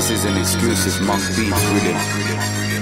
This is an exclusive Monk Beats rhythm.